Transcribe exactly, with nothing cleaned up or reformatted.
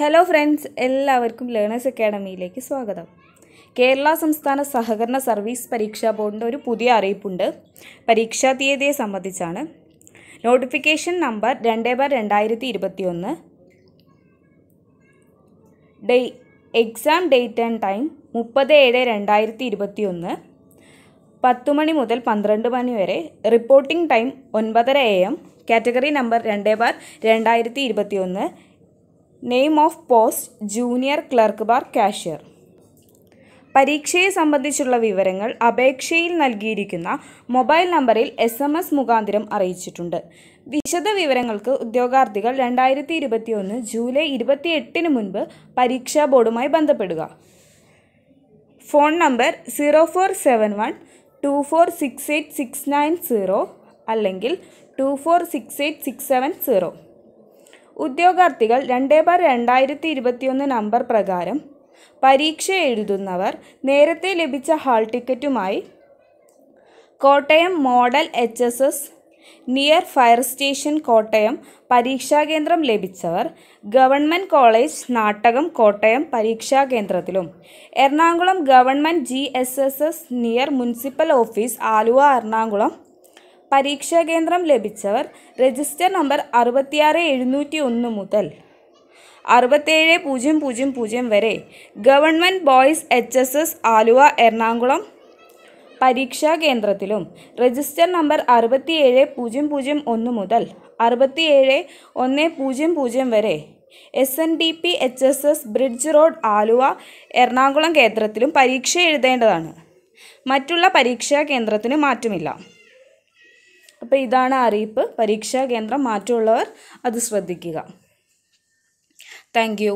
Hello friends, എല്ലാവർക്കും Learners Academy ലേക്ക് സ്വാഗതം. കേരള സംസ്ഥാന സഹകരണ സർവീസ് പരീക്ഷാ ബോർഡിന്റെ ഒരു പുതിയ അറിയിപ്പുണ്ട്. പരീക്ഷാ തീയതിയെ സംബന്ധിച്ചാണ്. Notification number two slash twenty twenty-one. Day exam date and time thirty-seven slash twenty twenty-one. ten മണി മുതൽ twelve മണി വരെ. Reporting time nine thirty a m. Category number two slash twenty twenty-one. Name of post Junior Clerk Bar Cashier. പരീക്ഷയെ സംബന്ധിച്ചുള്ള വിവരങ്ങൾ അപേക്ഷയിൽ നൽകിയിരിക്കുന്ന mobile നമ്പറിൽ എസ് എം എസ് മുഖാന്തരം അറിയിച്ചിട്ടുണ്ട്. വിശദ വിവരങ്ങൾക്ക് ഉദ്യോഗാർത്ഥികൾ രണ്ടായിരത്തി ഇരുപത്തി ഒന്ന് ജൂലൈ ഇരുപത്തി എട്ടിന് മുൻപ് പരീക്ഷാ ബോർഡുമായി ബന്ധപ്പെടുക. Phone number zero four seven one two four six eight six nine zero അല്ലെങ്കിൽ two four six eight six seven zero. ഉദ്യോഗാർത്ഥികൾ രണ്ട് ബാർ രണ്ടായിരത്തി ഇരുപത്തിയൊന്ന് നമ്പർ പ്രകാരം പരീക്ഷ എഴുതുന്നവർ നേരത്തെ ലഭിച്ച ഹാൾ ടിക്കറ്റുമായി Kottayam model H S S near fire station Kottayam പരീക്ഷാകേന്ദ്രം ലഭിച്ചവർ ഗവൺമെൻറ് കോളേജ് നാട്ടകം കോട്ടയം പരീക്ഷാകേന്ദ്രത്തിലും Ernakulam government G S S S near municipal office Aluva Ernakulam പരീക്ഷാകേന്ദ്രം ലഭിച്ചവർ രജിസ്റ്റർ നമ്പർ അറുപത്തിയാറ് എഴുന്നൂറ്റി ഒന്ന് മുതൽ അറുപത്തേഴ് പൂജ്യം പൂജ്യം പൂജ്യം വരെ government boys H S S Aluva Ernakulam പരീക്ഷാകേന്ദ്രത്തിലും രജിസ്റ്റർ നമ്പർ അറുപത്തിയേഴ് പൂജ്യം പൂജ്യം ഒന്ന് മുതൽ അറുപത്തിയേഴ് ഒന്ന് പൂജ്യം പൂജ്യം വരെ S N D P H S S bridge road Aluva Ernakulam കേന്ദ്രത്തിലും പരീക്ഷ എഴുതേണ്ടതാണ്. മറ്റുള്ള പരീക്ഷാ കേന്ദ്രത്തിന് മാറ്റമില്ല. അപ്പോൾ ഇതാണ് അറിയിപ്പ്. പരീക്ഷാ കേന്ദ്രം മാറ്റമുള്ളവർ അത് ശ്രദ്ധിക്കുക. Thank U.